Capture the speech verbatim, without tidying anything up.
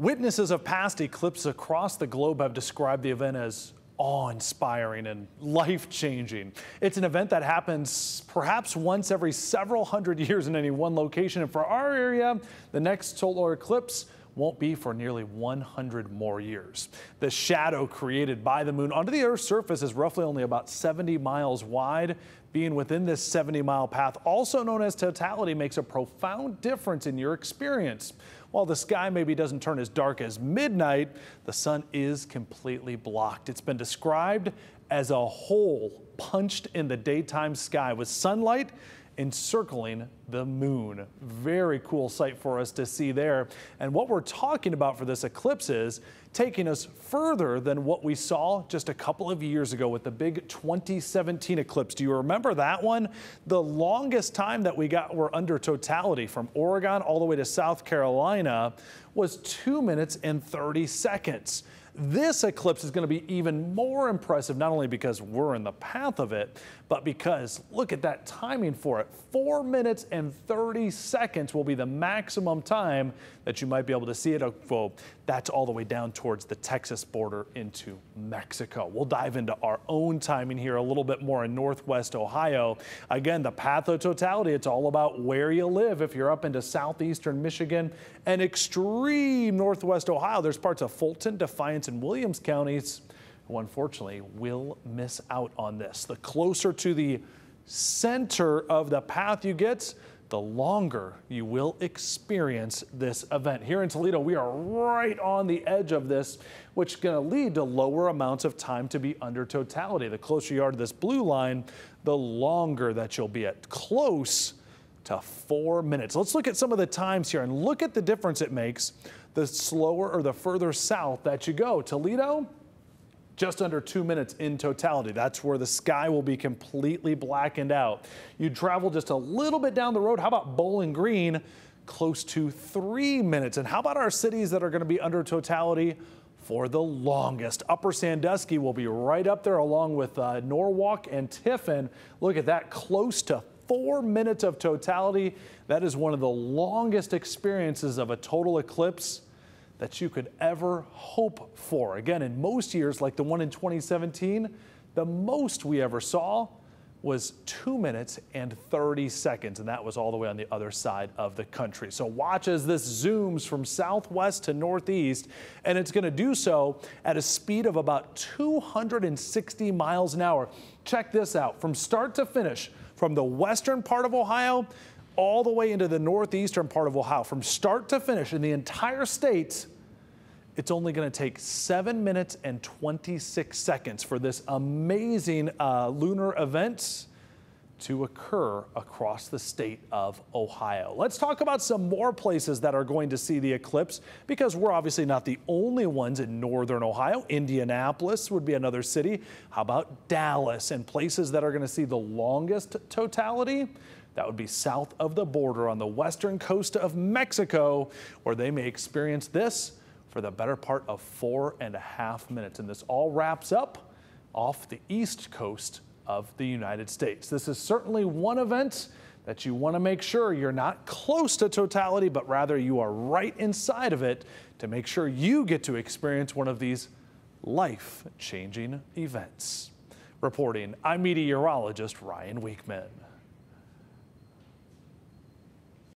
Witnesses of past eclipses across the globe have described the event as awe-inspiring and life-changing. It's an event that happens perhaps once every several hundred years in any one location, and for our area, the next solar eclipse won't be for nearly one hundred more years. The shadow created by the moon onto the Earth's surface is roughly only about seventy miles wide. Being within this seventy mile path, also known as totality, makes a profound difference in your experience. While the sky maybe doesn't turn as dark as midnight, the sun is completely blocked. It's been described as a hole punched in the daytime sky with sunlight encircling the moon. Very cool sight for us to see there. And what we're talking about for this eclipse is taking us further than what we saw just a couple of years ago with the big twenty seventeen eclipse. Do you remember that one? The longest time that we got were under totality from Oregon all the way to South Carolina was two minutes and thirty seconds. This eclipse is going to be even more impressive, not only because we're in the path of it, but because look at that timing for it. four minutes and thirty seconds will be the maximum time that you might be able to see it. Well, that's all the way down towards the Texas border into Mexico. We'll dive into our own timing here a little bit more in Northwest Ohio. Again, the path of totality, it's all about where you live. If you're up into southeastern Michigan and extreme Northwest Ohio, there's parts of Fulton, Defiance, in Williams counties who unfortunately will miss out on this. The closer to the center of the path you get, the longer you will experience this event. Here in Toledo, we are right on the edge of this, which is going to lead to lower amounts of time to be under totality. The closer you are to this blue line, the longer that you'll be at. Close to four minutes. Let's look at some of the times here and look at the difference it makes the slower or the further south that you go. Toledo, just under two minutes in totality. That's where the sky will be completely blackened out. You travel just a little bit down the road. How about Bowling Green? Close to three minutes. And how about our cities that are going to be under totality for the longest? Upper Sandusky will be right up there along with uh, Norwalk and Tiffin. Look at that, close to Four minutes of totality. That is one of the longest experiences of a total eclipse that you could ever hope for. Again, in most years, like the one in twenty seventeen, the most we ever saw was two minutes and thirty seconds, and that was all the way on the other side of the country. So watch as this zooms from southwest to northeast, and it's going to do so at a speed of about two hundred sixty miles an hour. Check this out. From start to finish, from the western part of Ohio all the way into the northeastern part of Ohio, from start to finish in the entire state, it's only going to take seven minutes and twenty-six seconds for this amazing uh, lunar event to occur across the state of Ohio. Let's talk about some more places that are going to see the eclipse, because we're obviously not the only ones in northern Ohio. Indianapolis would be another city. How about Dallas and places that are going to see the longest totality? That would be south of the border on the western coast of Mexico, where they may experience this for the better part of four and a half minutes. And this all wraps up off the east coast of the United States. This is certainly one event that you want to make sure you're not close to totality, but rather you are right inside of it to make sure you get to experience one of these life-changing events. Reporting, I'm meteorologist Ryan Wichman.